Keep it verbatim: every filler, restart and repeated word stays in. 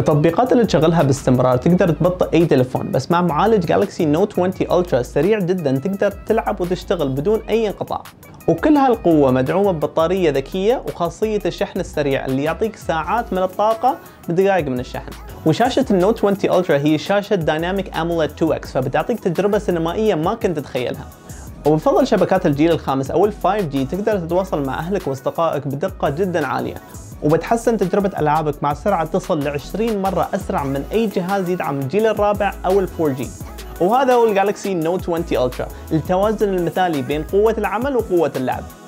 التطبيقات اللي تشغلها باستمرار تقدر تبطئ اي تلفون، بس مع معالج جالكسي نوت عشرين الترا سريع جدا تقدر تلعب وتشتغل بدون اي انقطاع. وكل هالقوة مدعومة ببطارية ذكية وخاصية الشحن السريع اللي يعطيك ساعات من الطاقة بدقائق من الشحن. وشاشة النوت عشرين الترا هي شاشة دايناميك اموليد تو اكس، فبتعطيك تجربة سينمائية ما كنت تتخيلها. وبفضل شبكات الجيل الخامس او ال فايف جي تقدر تتواصل مع اهلك واصدقائك بدقة جدا عالية، وبتحسن تجربة ألعابك مع سرعة تصل ل عشرين مرة أسرع من أي جهاز يدعم الجيل الرابع أو ال فور جي. وهذا هو الجالكسي نوت عشرين الترا، التوازن المثالي بين قوة العمل وقوة اللعب.